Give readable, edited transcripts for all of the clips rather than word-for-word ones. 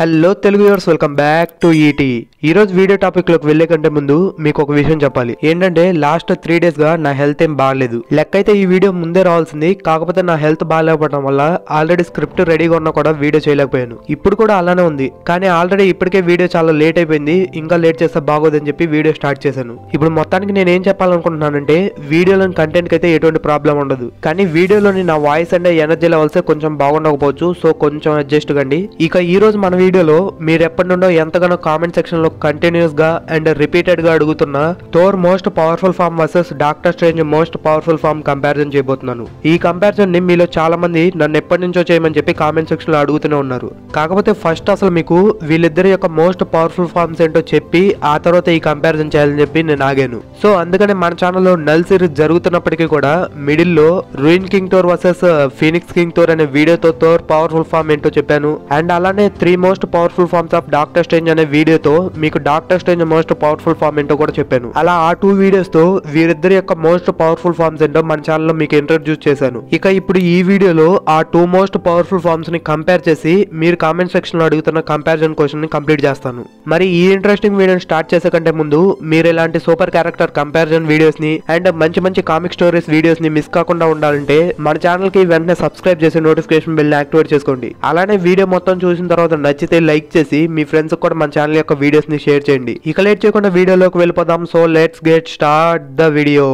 Hello Telugu viewers, welcome back to ET. ఈ రోజు video topic లోకి వెళ్లే కంటే ముందు మీకు ఒక విషయం చెప్పాలి. ఏంటంటే లాస్ట్ 3 days గా నా హెల్త్ ఏం బాగాలేదు. లెక్కైతే ఈ వీడియో ముందే రావాల్సింది, కాకపోతే నా హెల్త్ బాగాలేకపోవడం వల్ల ఆల్రెడీ స్క్రిప్ట్ రెడీగా ఉన్నా కూడా వీడియో చేయలేకపోయాను. ఇప్పుడు కూడా అలానే ఉంది, కానీ ఆల్రెడీ ఇప్పటికే వీడియో చాలా లేట్ అయిపోయింది. ఇంకా లేట్ చేస్తే బాగోదని చెప్పి వీడియో స్టార్ట్ చేశాను. ఇప్పుడు మొత్తానికి నేను ఏం చెప్పాలనుకుంటున్నానంటే, వీడియోలోని కంటెంట్ అయితే ఎటువంటి ప్రాబ్లం ఉండదు, కానీ వీడియోలోని నా వాయిస్ అండ్ ఎనర్జీ లెవెల్స్ కొంచెం బాగుండకపోవచ్చు. సో కొంచెం అడ్జస్ట్ కండి. ఇక ఈ రోజు మనం వీడియోలో మీరు ఎప్పటి నుండో ఎంతగానో కామెంట్ సెక్షన్ లో కంటిన్యూస్ గా అండ్ రిపీటెడ్ గా అడుగుతున్న Thor most powerful form versus Doctor Strange most powerful form comparison చేయబోతున్నాను. ఈ కంపారిజన్ ని మీలో చాలా మంది నన్ను ఎప్పటి నుంచో చేయమని చెప్పి కామెంట్ సెక్షన్ లో అడుగుతూనే ఉన్నారు. కాకపోతే ఫస్ట్ అసలు మీకు వీళ్ళిద్దరి యొక్క మోస్ట్ పవర్ఫుల్ ఫామ్స్ ఏంటో చెప్పి ఆ తర్వాత ఈ కంపారిజన్ చేయాలని చెప్పి నేను ఆగాను. సో అందుకనే మన ఛానల్లో నల్ సిరీస్ జరుగుతున్నప్పటికీ కూడా మిడిల్ లో ruin king Thor versus Phoenix king Thor అనే వీడియోతో థోర్ పవర్ఫుల్ ఫామ్ ఏంటో చెప్పాను. అండ్ అలానే 3 most powerful forms of Doctor Strange అనే వీడియోతో మీకు Doctor Strange most powerful form ఏంటో కూడా చెప్పాను. అలా ఆ 2 వీడియోస్ తో వీరిద్దరి యొక్క మోస్ట్ పవర్ఫుల్ ఫార్మ్స్ ఏంటో మన ఛానల్లో మీకు ఇంట్రడ్యూస్ చేశాను. ఇక ఇప్పుడు ఈ వీడియోలో ఆ 2 మోస్ట్ పవర్ఫుల్ ఫార్మ్స్ ని కంపేర్ చేసి మీరు కామెంట్ సెక్షన్ లో అడుగుతున్న కంపారిజన్ క్వశ్చన్ ని కంప్లీట్ చేస్తాను. మరి ఈ ఇంట్రెస్టింగ్ వీడియోని స్టార్ట్ చేసే కంటే ముందు మీరు ఇలాంటి సూపర్ క్యారెక్టర్ కంపారిజన్ వీడియోస్ ని అండ్ మంచి మంచి కామిక్ స్టోరీస్ వీడియోస్ ని మిస్ కాకుండా ఉండాలంటే మన ఛానల్ కి వెంటనే సబ్స్క్రైబ్ చేసి నోటిఫికేషన్ బెల్ ని యాక్టివేట్ చేసుకోండి. అలానే వీడియో మొత్తం చూసిన తర్వాత నచ్చితే లైక్ చేసి మీ ఫ్రెండ్స్ కూడా మన ఛానల్ యొక్క వీడియోస్ ని షేర్ చేయండి. ఇక లేట్ చేయకుండా వీడియోలోకి వెళ్ళిపోదాం. So let's get start the video.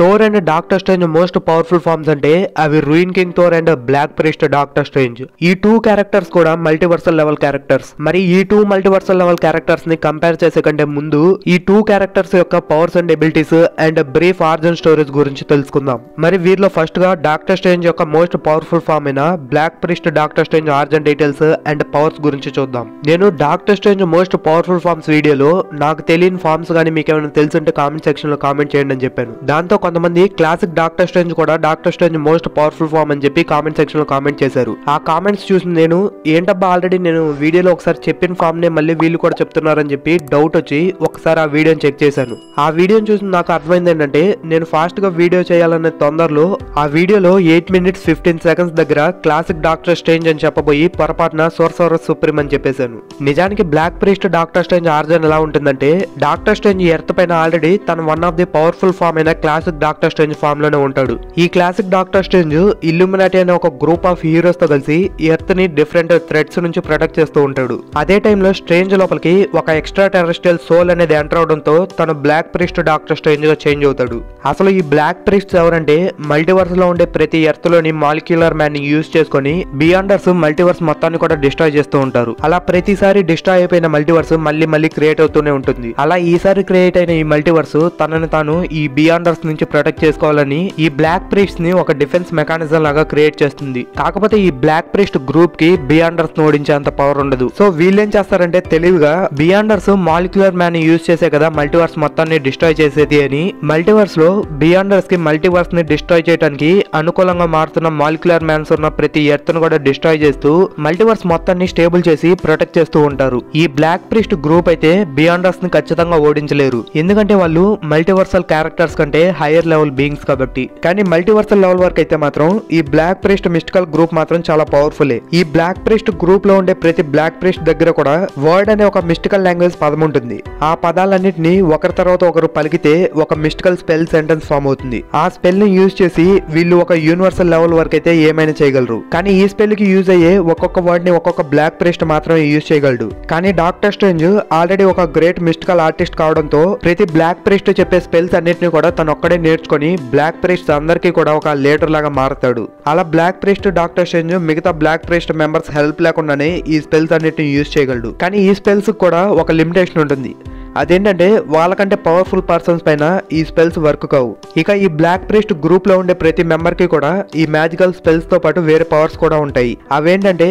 Thor and Doctor Strange most powerful forms అంటే అవి ruin king Thor and black priest Doctor Strange. ఈ 2 క్యారెక్టర్స్ కూడా మల్టీవర్సల్ లెవెల్ క్యారెక్టర్స్. మరి ఈ 2 మల్టీవర్సల్ లెవెల్ క్యారెక్టర్స్ ని కంపేర్ చేసే కంటే ముందు ఈ 2 క్యారెక్టర్స్ యొక్క powers and abilities and brief origin stories గురించి తెలుసుకుందాం. మరి వీరిలో ఫస్ట్ గా డాక్టర్ స్ట్రేంజ్ యొక్క మోస్ట్ పవర్ఫుల్ ఫామ్ అయిన black priest Doctor Strange origin details and powers గురించి చూద్దాం. నేను Doctor Strange most powerful forms వీడియోలో నాకు తెలియని ఫార్మ్స్ కానీ మీకు ఏమైనా తెలుసుంటే కామెంట్ సెక్షన్ లో కామెంట్ చేయండి అని చెప్పాను. దాంతో కొంతమంది క్లాసిక్ డాక్టర్ స్ట్రేంజ్ కూడా Doctor Strange most powerful form అని చెప్పి కామెంట్ సెక్షన్ లో కామెంట్ చేశారు. ఆ కామెంట్స్ చూసి నేను ఏంటబ్బా ఆల్రెడీ నేను వీడియోలో ఒకసారి చెప్పిన ఫామ్ నే మళ్ళీ వీళ్ళు కూడా చెప్తున్నారని చెప్పి డౌట్ వచ్చి ఒకసారి ఆ వీడియోని చెక్ చేశాను. ఆ వీడియోని చూసి నాకు అర్థమైంది ఏంటంటే, నేను ఫాస్ట్ గా వీడియో చేయాలనే తొందరలో ఆ వీడియోలో 8 minutes 15 seconds దగ్గర క్లాసిక్ డాక్టర్ స్ట్రేంజ్ అని చెప్పబోయి పొరపాటున సోర్సర్ సుప్రీం అని చెప్పేశాను. నిజానికి black priest Doctor Strange origin ఎలా ఉంటుందంటే, డాక్టర్ స్ట్రేంజ్ ఎర్త్ పైన ఆల్రెడీ తన one of the powerful form అయిన క్లాసిక్ డాక్టర్ స్ట్రేంజ్ ఫామ్ లోనే ఉంటాడు. ఈ క్లాసిక్ డాక్టర్ స్ట్రేంజ్ ఇల్యూమినాటి అనే ఒక గ్రూప్ ఆఫ్ హీరోస్ తో కలిసి ఎర్త్ ని డిఫరెంట్ థ్రెట్స్ నుంచి ప్రొటెక్ట్ చేస్తూ ఉంటాడు. అదే టైంలో స్ట్రేంజ్ లోపలికి ఒక ఎక్స్ట్రా టెరెస్ట్రియల్ సోల్ అనేది ఎంటర్ అవడంతో తను బ్లాక్ ప్రీస్ట్ డాక్టర్ స్ట్రేంజ్ గా చేంజ్ అవుతాడు. అసలు ఈ బ్లాక్ ప్రీస్ట్ ఎవరంటే, మల్టీవర్స్ లో ఉండే ప్రతి ఎర్త్ లోని మాలిక్యులర్ మ్యాన్ ని యూజ్ చేసుకుని బియాండర్స్ మల్టీవర్స్ మొత్తాన్ని కూడా డిస్ట్రాయ్ చేస్తూ ఉంటారు. అలా ప్రతిసారి డిస్ట్రాయ్ అయిపోయిన మల్టీవర్స్ మళ్ళీ మళ్ళీ క్రియేట్ అవుతూనే ఉంటుంది. అలా ఈసారి క్రియేట్ అయిన ఈ మల్టీవర్స్ తనని తాను ఈ బియాండర్స్ నుంచి ప్రొటెక్ట్ చేసుకోవాలని ఈ బ్లాక్ ప్రీస్ట్ ని ఒక డిఫెన్స్ మెకానిజం లాగా క్రియేట్ చేస్తుంది. కాకపోతే ఈ బ్లాక్ ప్రీస్ట్ గ్రూప్ కి బియాండర్స్ ని ఓడించేంత పవర్ ఉండదు. సో వీళ్ళేం చేస్తారంటే, తెలివిగా బియాండర్స్ మాలిక్యులర్ మ్యాన్ యూజ్ చేసే కదా మల్టీవర్స్ మొత్తాన్ని డిస్ట్రాయ్ చేసేది అని మల్టీవర్స్ లో బియాండర్స్ కి మల్టీవర్స్ ని డిస్ట్రాయ్ చేయడానికి అనుకూలంగా మారుతున్న మాలిక్యులర్ మ్యాన్స్ ఉన్న ప్రతి ఎర్త్ ను కూడా డిస్ట్రాయ్ చేస్తూ మల్టీవర్స్ మొత్తాన్ని స్టేబుల్ చేసి ప్రొటెక్ట్ చేస్తూ ఉంటారు. ఈ బ్లాక్ ప్రీస్ట్ గ్రూప్ అయితే బియాండర్స్ ని ఖచ్చితంగా ఓడించలేరు, ఎందుకంటే వాళ్ళు మల్టీవర్సల్ క్యారెక్టర్స్ కంటే హైయర్ లెవెల్ బీయింగ్స్ కాబట్టి. కానీ మల్టీవర్సల్ లెవెల్ వరకు అయితే మాత్రం ఈ బ్లాక్ ప్రీస్ట్ మిస్టికల్ గ్రూప్ మాత్రం చాలా పవర్ఫుల్. ఈ బ్లాక్ ప్రీస్ట్ గ్రూప్ లో ఉండే ప్రతి బ్లాక్ ప్రీస్ట్ దగ్గర కూడా వర్డ్ అనే ఒక మిస్టికల్ లాంగ్వేజ్ పదం ఉంటుంది. ఆ పదాలన్నింటినీ ఒకరి తర్వాత ఒకరు పలికితే ఒక మిస్టికల్ స్పెల్ సెంటెన్స్ ఫామ్ అవుతుంది. ఆ స్పెల్ ని యూజ్ చేసి వీళ్ళు ఒక యూనివర్సల్ లెవెల్ వరకు అయితే ఏమైనా చేయగలరు. కానీ ఈ స్పెల్ కి యూజ్ అయ్యే ఒక్కొక్క వర్డ్ ని ఒక్కొక్క బ్లాక్ ప్రీస్ట్ మాత్రమే యూజ్ చేయగలడు. కానీ డాక్టర్ స్ట్రేంజ్ ఆల్రెడీ ఒక గ్రేట్ మిస్టికల్ ఆర్టిస్ట్ కావడంతో ప్రతి బ్లాక్ ప్రీస్ట్ చెప్పే స్పెల్స్ అన్నింటినీ కూడా తన ఒక్కడే నేర్చుకుని బ్లాక్ ప్రీస్ట్ అందరికీ కూడా ఒక లీడర్ లాగా మారుతాడు. అలా బ్లాక్ ప్రీస్ట్ డాక్టర్ స్ట్రేంజ్ మిగతా బ్లాక్ ప్రీస్ట్ మెంబర్స్ హెల్ప్ లేకుండానే ఈ స్పెల్స్ అన్నిటిని యూజ్ చేయగలడు. కానీ ఈ స్పెల్స్ కూడా ఒక లిమిటేషన్ ఉంటుంది. అదేంటంటే వాళ్ళకంటే పవర్ఫుల్ పర్సన్స్ పైన ఈ స్పెల్స్ వర్క్ కావు. ఇక ఈ బ్లాక్ ప్రీస్ట్ గ్రూప్ లో ఉండే ప్రతి మెంబర్ కి కూడా ఈ మ్యాజికల్ స్పెల్స్ తో పాటు వేరే పవర్స్ కూడా ఉంటాయి. అవేంటంటే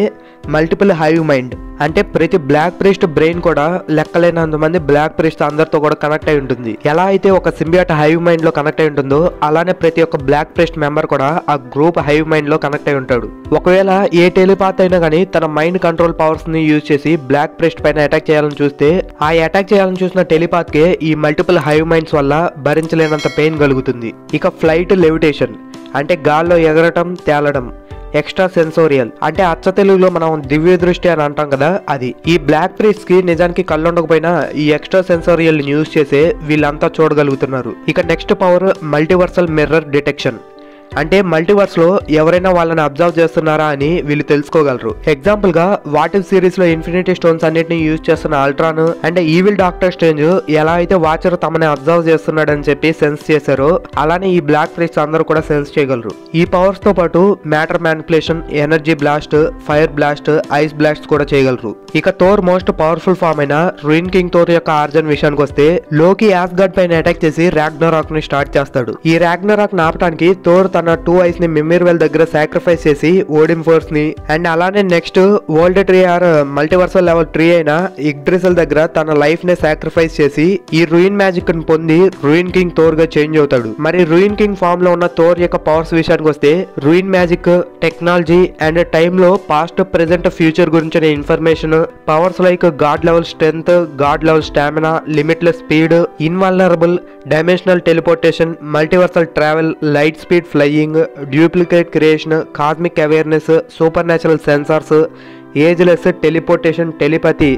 మల్టిపుల్ హైవ్ మైండ్, అంటే ప్రతి బ్లాక్ ప్రీస్ట్ బ్రెయిన్ కూడా లెక్కలేనంత మంది బ్లాక్ ప్రీస్ట్ అందరితో కూడా కనెక్ట్ అయి ఉంటుంది. ఎలా అయితే ఒక సింబియాట్ హైవ్ మైండ్ లో కనెక్ట్ అయి ఉంటుందో అలానే ప్రతి ఒక్క బ్లాక్ ప్రీస్ట్ మెంబర్ కూడా ఆ గ్రూప్ హైవ్ మైండ్ లో కనెక్ట్ అయి ఉంటాడు. ఒకవేళ ఏ టెలిపాత్ అయినా కానీ తన మైండ్ కంట్రోల్ పవర్స్ ని యూజ్ చేసి బ్లాక్ ప్రీస్ట్ పైన అటాక్ చేయాలని చూస్తే ఆ అటాక్ చేయాలని చూసిన టెలిపాత్ కే ఈ మల్టిపుల్ హైవ్ మైండ్స్ వల్ల భరించలేనంత పెయిన్ కలుగుతుంది. ఇక ఫ్లైట్ లెవిటేషన్, అంటే గాల్లో ఎగరటం, తేలడం. ఎక్స్ట్రా సెన్సోరియల్, అంటే అచ్చ తెలుగులో మనం దివ్య దృష్టి అని అంటాం కదా, అది. ఈ బ్లాక్ ప్రీస్ట్ కి నిజానికి కళ్ళు ఉండకపోయినా ఈ ఎక్స్ట్రా సెన్సోరియల్ ని యూజ్ చేసే వీళ్ళంతా చూడగలుగుతున్నారు. ఇక next power multiversal mirror detection, అంటే మల్టీవర్స్ లో ఎవరైనా వాళ్ళని అబ్జర్వ్ చేస్తున్నారా అని వీళ్ళు తెలుసుకోగలరు. ఎగ్జాంపుల్ గా వాట్ ఇఫ్ సిరీస్ లో ఇన్ఫినిటీ స్టోన్స్ అన్నిటిని యూజ్ చేస్తున్న Ultron and evil Doctor Strange ఎలా అయితే వాచర్ తమని అబ్జర్వ్ చేస్తున్నాడని చెప్పి సెన్స్ చేశారో అలానే ఈ బ్లాక్ ప్రీస్ట్ అందరూ కూడా సెన్స్ చేయగలరు. ఈ పవర్స్ తో పాటు matter manipulation, energy blast, fire blast, ice blast కూడా చేయగలరు. ఇక థోర్ మోస్ట్ పవర్ఫుల్ ఫామ్ అయిన రూన్ కింగ్ థోర్ యొక్క ఆర్జన్ విషయానికి వస్తే లోకి యాస్గార్డ్ పైన అటాక్ చేసి రాగ్నరాక్ ని స్టార్ట్ చేస్తాడు. ఈ రాగ్నరాక్ ఆపడానికి థోర్ తన 2 eyes ని మిమ్మిర్ వెల్ దగ్గర సాక్రిఫైస్ చేసి ఓడిన్ ఫోర్స్ ని అండ్ అలానే next world tree or multiversal level 3 అయిన ఎగ్డ్రెసల్ దగ్గర తన లైఫ్ ని సాక్రిఫైస్ చేసి ఈ రూయిన్ మ్యాజిక్ ని పొంది రూయిన్ కింగ్ థోర్ గా చేంజ్ అవుతాడు. మరి రూయిన్ కింగ్ ఫామ్ లో ఉన్న థోర్ యొక్క పవర్స్ విషయానికి వస్తే rune magic, technology and time లో పాస్ట్, ప్రెసెంట్, ఫ్యూచర్ గురించిన information, powers like god level strength, god level stamina, limitless speed, invulnerable, dimensional teleportation, multiversal travel, light speed fly, duplicate creation, cosmic awareness, supernatural sensors, ageless, teleportation, telepathy,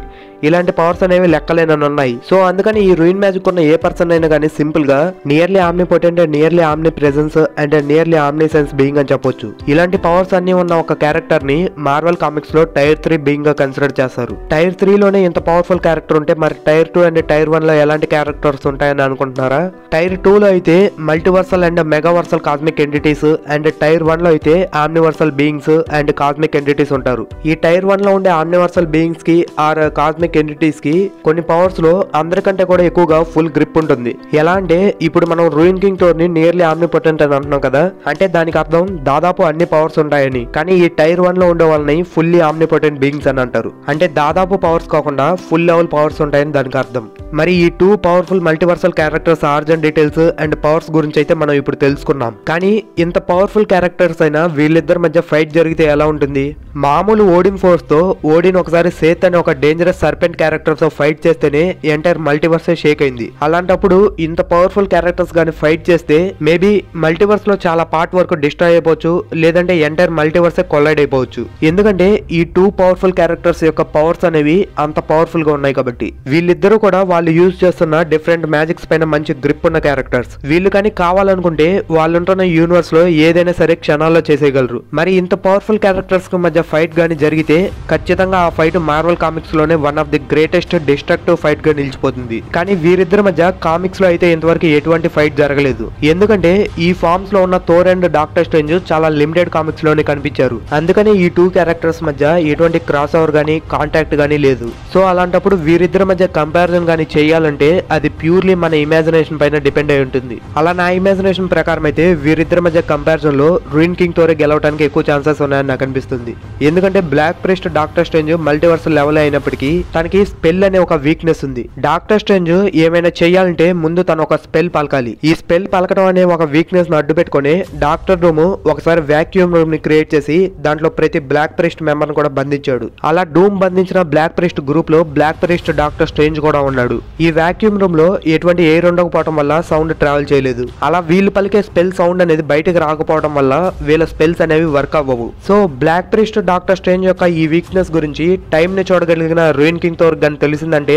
ఇలాంటి powers అనేవి లెక్కలేనని ఉన్నాయి. So అందుకని ఈ ruin magic ఉన్న ఏ person అయినా కానీ simple గా nearly omnipotent, nearly omnipresence and nearly omniscience being అని చెప్పొచ్చు. ఇలాంటి పవర్స్ అన్ని ఉన్న ఒక క్యారెక్టర్ ని మార్వెల్ కామిక్స్ లో టైర్ 3 బీయింగ్ గా కన్సిడర్ చేస్తారు. టైర్ 3 లోనే ఇంత పవర్ఫుల్ క్యారెక్టర్ ఉంటే మరి టైర్ 2 అండ్ టైర్ 1 లో ఎలాంటి క్యారెక్టర్స్ ఉంటాయని అనుకుంటున్నారా? టైర్ 2 లో అయితే multiversal and megaversal cosmic entities and tier 1 లో అయితే omniversal beings and cosmic entities ఉంటారు. ఈ టైర్ 1 లో ఉండే ఆమ్నివర్సల్ బీయింగ్స్ కి ఆర్ కాస్మిక్ ఎంటిటీస్ కి కొన్ని పవర్స్ లో అందరికంటే కూడా ఎక్కువగా ఫుల్ గ్రిప్ ఉంటుంది. ఎలా అంటే ఇప్పుడు మనం రూయిన్ కింగ్ థోర్ ని నియర్లీ ఆమ్నిపోటెంట్ అని అంటున్నాం కదా, అంటే దానికి అర్థం దాదాపు అన్ని పవర్స్ ఉంటాయని. కానీ ఈ టైర్ 1 లో ఉండే వాళ్ళని ఫుల్లీ ఆమ్నిపోటెంట్ బీయింగ్స్ అని అంటారు, అంటే దాదాపు పవర్స్ కాకుండా ఫుల్ లెవెల్ పవర్స్ ఉంటాయని దానికి అర్థం. మరి ఈ 2 powerful multiversal characters origin details and powers గురించి అయితే మనం ఇప్పుడు తెలుసుకున్నాం. కానీ ఇంత పవర్ఫుల్ క్యారెక్టర్స్ అయినా వీళ్ళిద్దరి మధ్య ఫైట్ జరిగితే ఎలా ఉంటుంది? మామూలు ఓడిన్ ఫోర్స్ తో ఓడిన్ ఒకసారి సేత్ అనే ఒక డేంజరస్ సర్పెంట్ క్యారెక్టర్ తో ఫైట్ చేస్తేనే ఎంటైర్ మల్టీవర్స్ షేక్ అయింది. అలాంటప్పుడు ఇంత పవర్ఫుల్ క్యారెక్టర్స్ గానీ ఫైట్ చేస్తే మేబీ మల్టీవర్స్ లో చాలా పార్ట్ వరకు డిస్ట్రాయ్ అయిపోవచ్చు, లేదంటే ఎంటైర్ మల్టీవర్స్ కొలైడ్ అయిపోవచ్చు. ఎందుకంటే ఈ 2 పవర్ఫుల్ క్యారెక్టర్స్ యొక్క పవర్స్ అనేవి అంత పవర్ఫుల్ గా ఉన్నాయి కాబట్టి. వీళ్ళిద్దరూ కూడా యూజ్ చేస్తున్న డిఫరెంట్ మ్యాజిక్స్ పైన మంచి గ్రిప్ ఉన్న క్యారెక్టర్స్. వీళ్ళు కానీ కావాలనుకుంటే వాళ్ళుంటున్న యూనివర్స్ లో ఏదైనా సరే క్షణాల్లో చేసేయగలరు. మరి ఇంత పవర్ఫుల్ క్యారెక్టర్స్ కి మధ్య ఫైట్ గానీ జరిగితే ఖచ్చితంగా ఆ ఫైట్ మార్వెల్ కామిక్స్ లోనే one of the greatest destructive fight గా నిలిచిపోతుంది. కానీ వీరిద్దరి మధ్య కామిక్స్ లో అయితే ఇంతవరకు ఎటువంటి ఫైట్ జరగలేదు. ఎందుకంటే ఈ ఫామ్స్ లో ఉన్న థోర్ అండ్ డాక్టర్ స్ట్రేంజ్ చాలా లిమిటెడ్ కామిక్స్ లోనే కనిపించారు. అందుకని ఈ 2 క్యారెక్టర్స్ మధ్య ఎటువంటి క్రాస్ ఓవర్ గానీ కాంటాక్ట్ గానీ లేదు. సో అలాంటప్పుడు వీరిద్దరి మధ్య కంపారిజన్ గానీ చేయాలంటే అది ప్యూర్లీ మన ఇమాజినేషన్ పైన డిపెండ్ అయి ఉంటుంది. అలా నా ఇమాజినేషన్ ప్రకారం అయితే వీరిద్దరి మధ్య కంపారిజన్ లో రూయిన్ కింగ్ థోర్ గెలవడానికి ఎక్కువ ఛాన్సెస్ ఉన్నాయని నాకు అనిపిస్తుంది. ఎందుకంటే black priest Doctor Strange multiverse level అయినప్పటికీ తనకి స్పెల్ అనే ఒక వీక్నెస్ ఉంది. డాక్టర్ స్ట్రేంజ్ ఏమైనా చేయాలంటే ముందు తను ఒక స్పెల్ పలకాలి. ఈ స్పెల్ పలకడం అనే ఒక వీక్నెస్ ను అడ్డు పెట్టుకుని డాక్టర్ డూమ్ ఒకసారి వాక్యూమ్ రూమ్ ని క్రియేట్ చేసి దాంట్లో ప్రతి బ్లాక్ ప్రీస్ట్ మెంబర్ ను కూడా బంధించాడు. అలా డూమ్ బంధించిన బ్లాక్ ప్రీస్ట్ గ్రూప్ లో బ్లాక్ ప్రీస్ట్ డాక్టర్ స్ట్రేంజ్ కూడా ఉన్నాడు. ఈ వాక్యూమ్ రూమ్ లో ఎటువంటి ఎయిర్ ఉండకపోవడం వల్ల సౌండ్ ట్రావెల్ చేయలేదు. అలా వీళ్ళు పలికే స్పెల్ సౌండ్ అనేది బయటకు రాకపోవడం వల్ల వీళ్ళ స్పెల్స్ అనేవి వర్క్ అవ్వవు. So black priest Doctor Strange యొక్క ఈ వీక్నెస్ గురించి టైం ని చూడగలిగిన రూయిన్ కింగ్ థోర్ గాని తెలిసిందంటే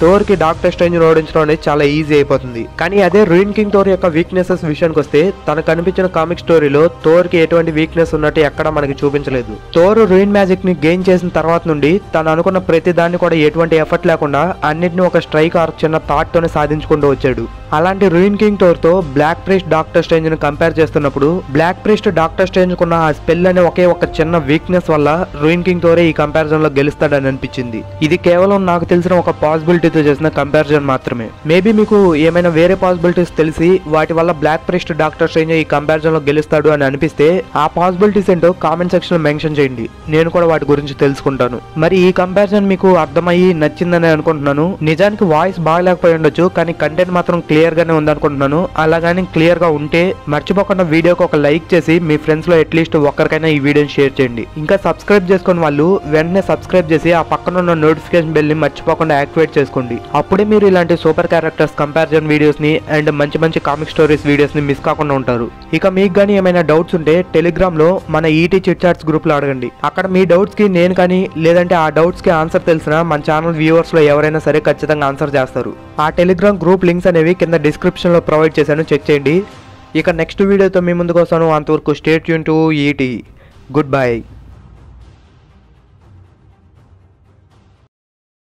థోర్ కి డాక్టర్ స్ట్రేంజ్ ఓడించడం అనేది చాలా ఈజీ అయిపోతుంది. కానీ అదే రూయిన్ కింగ్ థోర్ యొక్క వీక్నెసెస్ విషయానికి వస్తే తన కనిపించిన కామిక్ స్టోరీలో థోర్ కి ఎటువంటి వీక్నెస్ ఉన్నట్టు ఎక్కడ మనకి చూపించలేదు. థోర్ రూయిన్ మ్యాజిక్ ని గెయిన్ చేసిన తర్వాత నుండి తను అనుకున్న ప్రతి దాన్ని కూడా ఎటువంటి ఎఫర్ట్ లేకుండా అన్నిటిని ఒక స్ట్రైక్ ఆర్ చిన్న థాట్ తోనే సాధించుకుంటూ వచ్చాడు. అలాంటి రూయిన్ కింగ్ థోర్ తో బ్లాక్ ప్రీస్ట్ డాక్టర్ స్ట్రేంజ్ ని కంపేర్ చేస్తున్నప్పుడు బ్లాక్ ప్రీస్ట్ డాక్టర్ స్ట్రేంజ్ కున్న ఆ స్పెల్ అనే ఒకే ఒక చిన్న వీక్నెస్ వల్ల రూయిన్ కింగ్ థోరే ఈ కంపారిజన్ లో గెలుస్తాడని అనిపించింది. ఇది కేవలం నాకు తెలిసిన ఒక పాసిబిలిటీ మూవీతో చేసిన కంపారిజన్ మాత్రమే. మేబీ మీకు ఏమైనా వేరే పాసిబిలిటీస్ తెలిసి వాటి వల్ల బ్లాక్ ప్రీస్ట్ డాక్టర్ స్ట్రేంజ్ ఈ కంపారిజన్ లో గెలుస్తాడు అని అనిపిస్తే ఆ పాసిబిలిటీస్ ఏంటో కామెంట్ సెక్షన్ లో మెన్షన్ చేయండి. నేను కూడా వాటి గురించి తెలుసుకుంటాను. మరి ఈ కంపారిజన్ మీకు అర్థమయ్యి నచ్చిందని అనుకుంటున్నాను. నిజానికి వాయిస్ బాగలేకపోయి ఉండొచ్చు, కానీ కంటెంట్ మాత్రం క్లియర్ గానే ఉందనుకుంటున్నాను. అలాగని క్లియర్ గా ఉంటే మర్చిపోకుండా వీడియోకి ఒక లైక్ చేసి మీ ఫ్రెండ్స్ లో అట్లీస్ట్ ఒక్కరికైనా ఈ వీడియోని షేర్ చేయండి. ఇంకా సబ్స్క్రైబ్ చేసుకుని వాళ్ళు వెంటనే సబ్స్క్రైబ్ చేసి ఆ పక్కన ఉన్న నోటిఫికేషన్ బెల్ ని మర్చిపోకుండా యాక్టివేట్ చేసుకోండి. అప్పుడే మీరు ఇలాంటి సూపర్ క్యారెక్టర్స్ కంపారిజన్ వీడియోస్ ని అండ్ మంచి మంచి కామిక్ స్టోరీస్ వీడియోస్ ని మిస్ కాకుండా ఉంటారు. ఇక మీకు గానీ ఏమైనా డౌట్స్ ఉంటే టెలిగ్రామ్ లో మన ఈటీ చిట్ చాట్స్ గ్రూప్ లో అడగండి. అక్కడ మీ డౌట్స్ కి నేను కానీ లేదంటే ఆ డౌట్స్ కి ఆన్సర్ తెలిసిన మన ఛానల్ వ్యూవర్స్ లో ఎవరైనా సరే ఖచ్చితంగా ఆన్సర్ చేస్తారు. ఆ టెలిగ్రామ్ గ్రూప్ లింక్స్ అనేవి కింద డిస్క్రిప్షన్ లో ప్రొవైడ్ చేశాను, చెక్ చేయండి. ఇక నెక్స్ట్ వీడియోతో మీ ముందుకు వస్తాను. అంతవరకు stay tune to ET. Good bye.